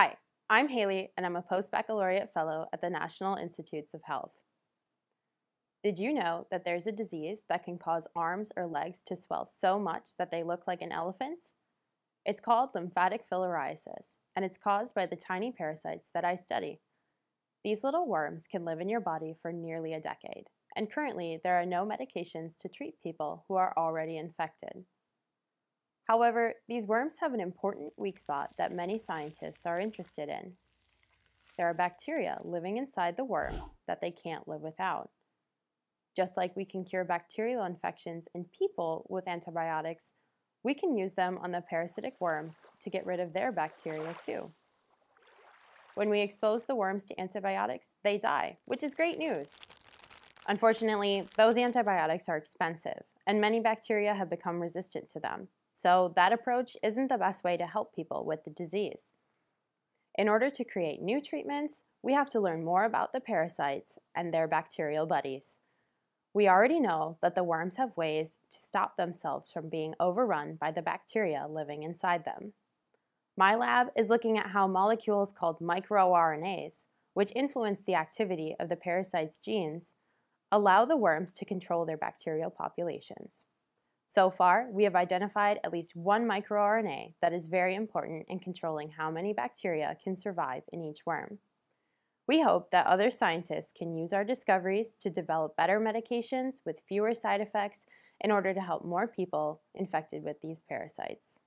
Hi, I'm Haley, and I'm a post-baccalaureate fellow at the National Institutes of Health. Did you know that there's a disease that can cause arms or legs to swell so much that they look like an elephant's? It's called lymphatic filariasis, and it's caused by the tiny parasites that I study. These little worms can live in your body for nearly a decade, and currently there are no medications to treat people who are already infected. However, these worms have an important weak spot that many scientists are interested in. There are bacteria living inside the worms that they can't live without. Just like we can cure bacterial infections in people with antibiotics, we can use them on the parasitic worms to get rid of their bacteria too. When we expose the worms to antibiotics, they die, which is great news. Unfortunately, those antibiotics are expensive, and many bacteria have become resistant to them. So that approach isn't the best way to help people with the disease. In order to create new treatments, we have to learn more about the parasites and their bacterial buddies. We already know that the worms have ways to stop themselves from being overrun by the bacteria living inside them. My lab is looking at how molecules called microRNAs, which influence the activity of the parasites' genes, allow the worms to control their bacterial populations. So far, we have identified at least one microRNA that is very important in controlling how many bacteria can survive in each worm. We hope that other scientists can use our discoveries to develop better medications with fewer side effects in order to help more people infected with these parasites.